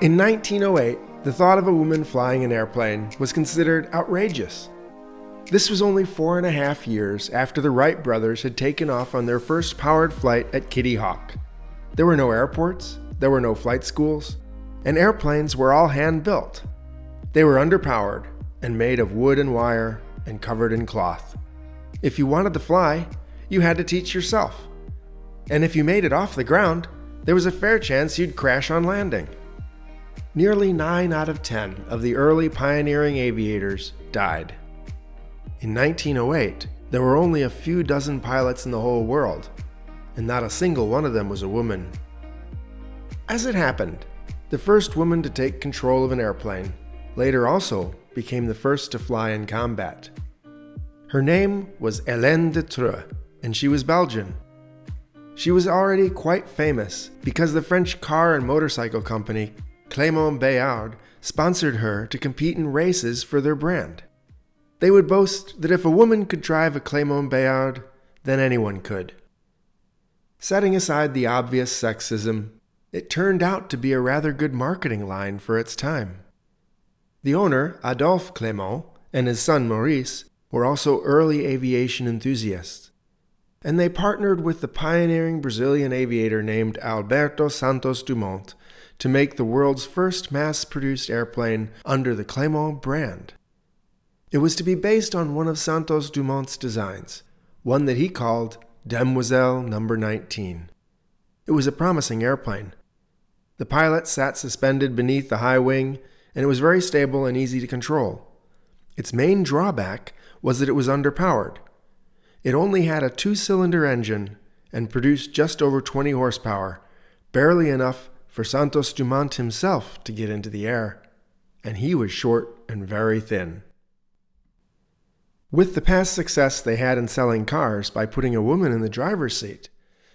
In 1908, the thought of a woman flying an airplane was considered outrageous. This was only 4.5 years after the Wright brothers had taken off on their first powered flight at Kitty Hawk. There were no airports, there were no flight schools, and airplanes were all hand-built. They were underpowered and made of wood and wire and covered in cloth. If you wanted to fly, you had to teach yourself. And if you made it off the ground, there was a fair chance you'd crash on landing. Nearly 9 out of 10 of the early pioneering aviators died. In 1908, there were only a few dozen pilots in the whole world, and not a single one of them was a woman. As it happened, the first woman to take control of an airplane later also became the first to fly in combat. Her name was Hélène Dutrieu, and she was Belgian. She was already quite famous because the French car and motorcycle company Clément Bayard sponsored her to compete in races for their brand. They would boast that if a woman could drive a Clément Bayard, then anyone could. Setting aside the obvious sexism, it turned out to be a rather good marketing line for its time. The owner, Adolphe Clément, and his son Maurice were also early aviation enthusiasts, and they partnered with the pioneering Brazilian aviator named Alberto Santos-Dumont to make the world's first mass-produced airplane under the Clément brand. It was to be based on one of Santos-Dumont's designs, one that he called Demoiselle No 19. It was a promising airplane. The pilot sat suspended beneath the high wing, and it was very stable and easy to control. Its main drawback was that it was underpowered. It only had a 2-cylinder engine and produced just over 20 horsepower, barely enough for Santos-Dumont himself to get into the air, and he was short and very thin. With the past success they had in selling cars by putting a woman in the driver's seat,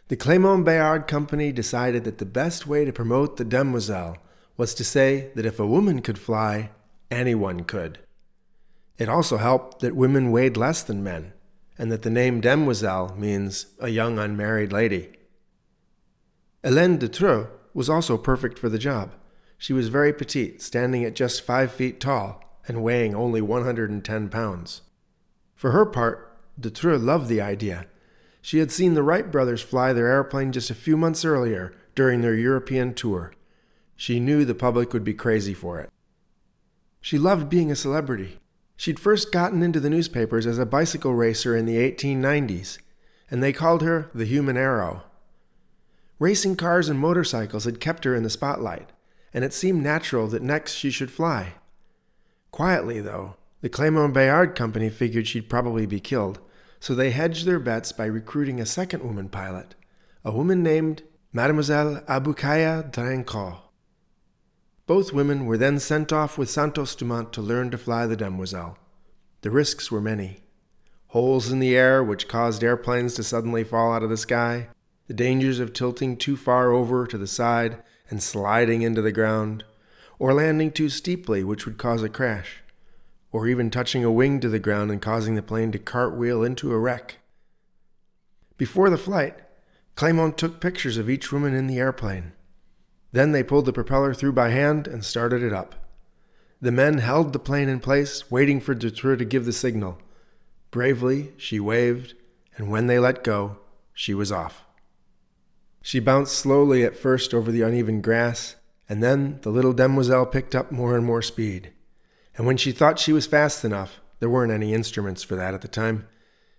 the Clément Bayard company decided that the best way to promote the Demoiselle was to say that if a woman could fly, anyone could. It also helped that women weighed less than men, and that the name Demoiselle means a young unmarried lady. Hélène Dutrieu was also perfect for the job. She was very petite, standing at just 5 feet tall and weighing only 110 pounds. For her part, Dutrieu loved the idea. She had seen the Wright brothers fly their airplane just a few months earlier during their European tour. She knew the public would be crazy for it. She loved being a celebrity. She'd first gotten into the newspapers as a bicycle racer in the 1890s, and they called her the Human Arrow. Racing cars and motorcycles had kept her in the spotlight, and it seemed natural that next she should fly. Quietly, though, the Clément Bayard company figured she'd probably be killed, so they hedged their bets by recruiting a second woman pilot, a woman named Mademoiselle Aboukaia-Draincourt. Both women were then sent off with Santos-Dumont to learn to fly the Demoiselle. The risks were many. Holes in the air which caused airplanes to suddenly fall out of the sky, the dangers of tilting too far over to the side and sliding into the ground, or landing too steeply which would cause a crash, or even touching a wing to the ground and causing the plane to cartwheel into a wreck. Before the flight, Clément took pictures of each woman in the airplane. Then they pulled the propeller through by hand and started it up. The men held the plane in place, waiting for Dutrieu to give the signal. Bravely, she waved, and when they let go, she was off. She bounced slowly at first over the uneven grass, and then the little Demoiselle picked up more and more speed. And when she thought she was fast enough, there weren't any instruments for that at the time,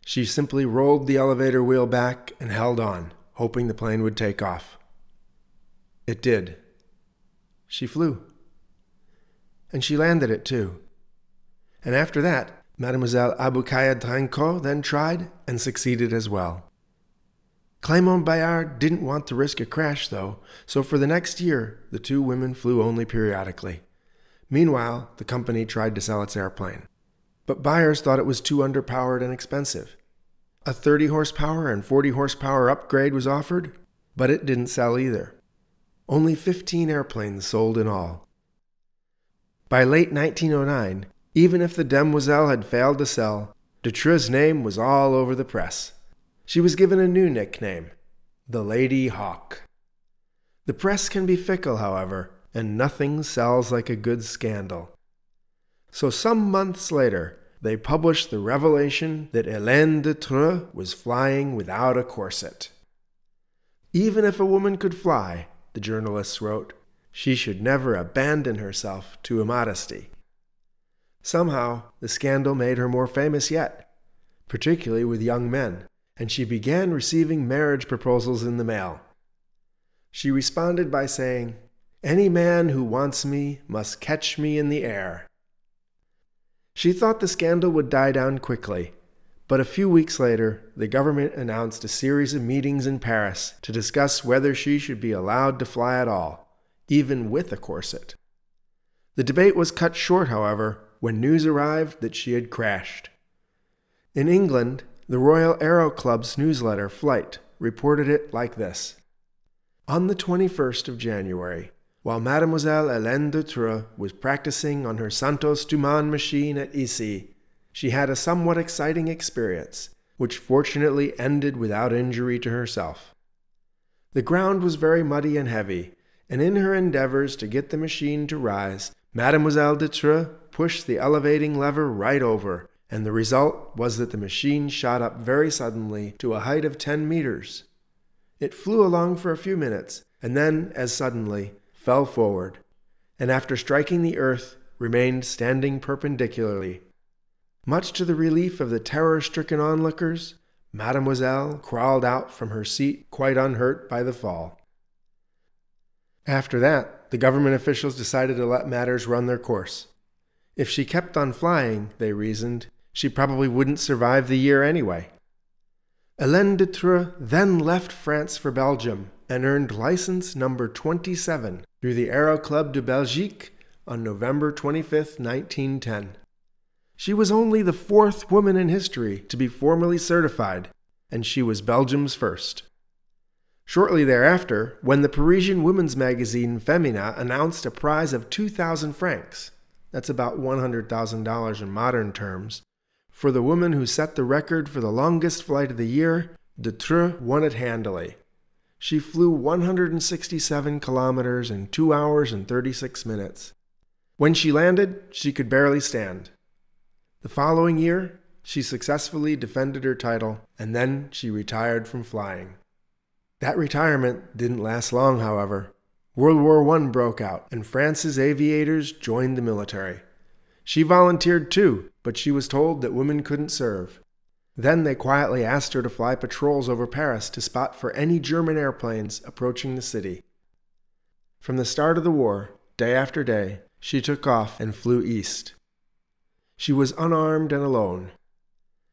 she simply rolled the elevator wheel back and held on, hoping the plane would take off. It did. She flew. And she landed it, too. And after that, Mademoiselle Aboukaia-Draincourt then tried and succeeded as well. Clément Bayard didn't want to risk a crash, though, so for the next year, the two women flew only periodically. Meanwhile, the company tried to sell its airplane. But buyers thought it was too underpowered and expensive. A 30-horsepower and 40-horsepower upgrade was offered, but it didn't sell either. Only 15 airplanes sold in all. By late 1909, even if the Demoiselle had failed to sell, Dutrieu's name was all over the press. She was given a new nickname, the Lady Hawk. The press can be fickle, however, and nothing sells like a good scandal. So some months later, they published the revelation that Hélène Dutrieu was flying without a corset. Even if a woman could fly, the journalists wrote, she should never abandon herself to immodesty. Somehow, the scandal made her more famous yet, particularly with young men, and she began receiving marriage proposals in the mail. She responded by saying, "Any man who wants me must catch me in the air." She thought the scandal would die down quickly, but a few weeks later, the government announced a series of meetings in Paris to discuss whether she should be allowed to fly at all, even with a corset. The debate was cut short, however, when news arrived that she had crashed. In England, the Royal Aero Club's newsletter, Flight, reported it like this. On the 21st of January, while Mademoiselle Hélène Dutrieu was practicing on her Santos-Dumont machine at Issy, she had a somewhat exciting experience, which fortunately ended without injury to herself. The ground was very muddy and heavy, and in her endeavors to get the machine to rise, Mademoiselle Dutrieu pushed the elevating lever right over, and the result was that the machine shot up very suddenly to a height of 10 meters. It flew along for a few minutes, and then, as suddenly, fell forward, and after striking the earth, remained standing perpendicularly. Much to the relief of the terror-stricken onlookers, Mademoiselle crawled out from her seat quite unhurt by the fall. After that, the government officials decided to let matters run their course. If she kept on flying, they reasoned, she probably wouldn't survive the year anyway. Hélène Dutrieu then left France for Belgium and earned license number 27 through the Aero Club de Belgique on November 25, 1910. She was only the fourth woman in history to be formally certified, and she was Belgium's first. Shortly thereafter, when the Parisian women's magazine Femina announced a prize of 2,000 francs, that's about $100,000 in modern terms, for the woman who set the record for the longest flight of the year, Dutrieu won it handily. She flew 167 kilometers in 2 hours and 36 minutes. When she landed, she could barely stand. The following year, she successfully defended her title, and then she retired from flying. That retirement didn't last long, however. World War I broke out, and France's aviators joined the military. She volunteered too, but she was told that women couldn't serve. Then they quietly asked her to fly patrols over Paris to spot for any German airplanes approaching the city. From the start of the war, day after day, she took off and flew east. She was unarmed and alone.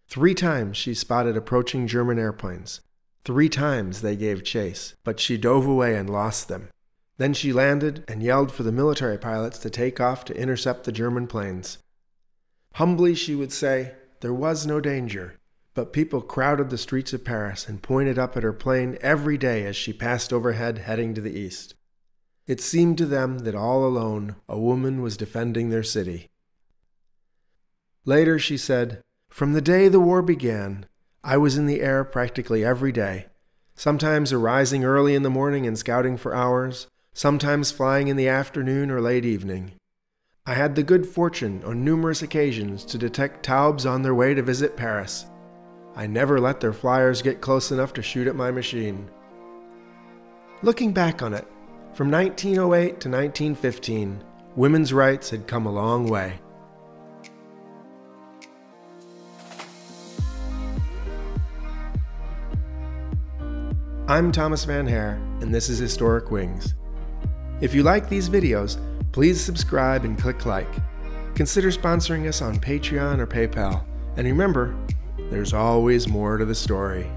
3 times she spotted approaching German airplanes. 3 times they gave chase, but she dove away and lost them. Then she landed and yelled for the military pilots to take off to intercept the German planes. Humbly she would say, "There was no danger." But people crowded the streets of Paris and pointed up at her plane every day as she passed overhead heading to the east. It seemed to them that all alone, a woman was defending their city. Later she said, "From the day the war began, I was in the air practically every day, sometimes arising early in the morning and scouting for hours, sometimes flying in the afternoon or late evening. I had the good fortune on numerous occasions to detect Taubes on their way to visit Paris. I never let their flyers get close enough to shoot at my machine." Looking back on it, from 1908 to 1915, women's rights had come a long way. I'm Thomas Van Hare, and this is Historic Wings. If you like these videos, please subscribe and click like. Consider sponsoring us on Patreon or PayPal, and remember, there's always more to the story.